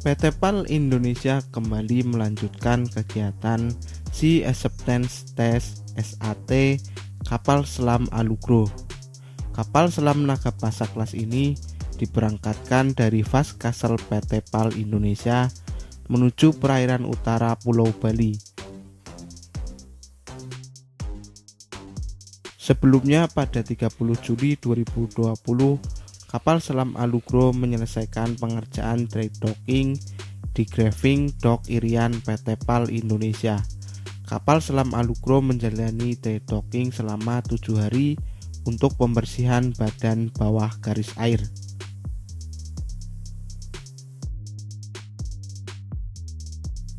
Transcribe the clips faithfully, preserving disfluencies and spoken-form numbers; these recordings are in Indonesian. P T PAL Indonesia kembali melanjutkan kegiatan Sea Acceptance Test S A T kapal selam Alugoro. Kapal selam Nagapasa kelas ini diberangkatkan dari Faskasel P T PAL Indonesia menuju perairan utara Pulau Bali. Sebelumnya pada tiga puluh Juli dua ribu dua puluh, kapal selam Alugoro menyelesaikan pengerjaan dry docking di Graving Dock Irian P T PAL Indonesia. Kapal selam Alugoro menjalani dry docking selama tujuh hari untuk pembersihan badan bawah garis air.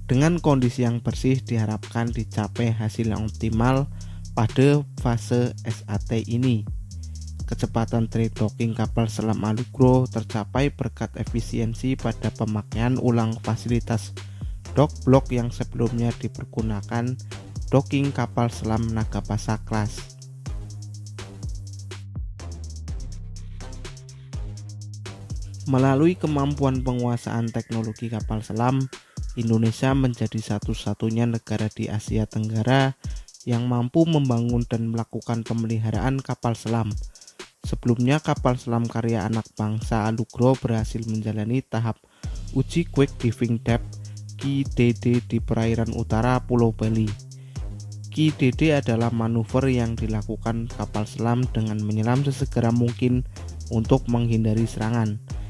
Dengan kondisi yang bersih diharapkan dicapai hasil yang optimal pada fase S A T ini. Kecepatan dry docking kapal selam Alugoro tercapai berkat efisiensi pada pemakaian ulang fasilitas dock block yang sebelumnya dipergunakan docking kapal selam Nagapasa kelas. Melalui kemampuan penguasaan teknologi kapal selam, Indonesia menjadi satu-satunya negara di Asia Tenggara yang mampu membangun dan melakukan pemeliharaan kapal selam. Sebelumnya, kapal selam karya anak bangsa Alugoro berhasil menjalani tahap uji quick diving depth Q D D di perairan utara Pulau Bali. Q D D adalah manuver yang dilakukan kapal selam dengan menyelam sesegera mungkin untuk menghindari serangan.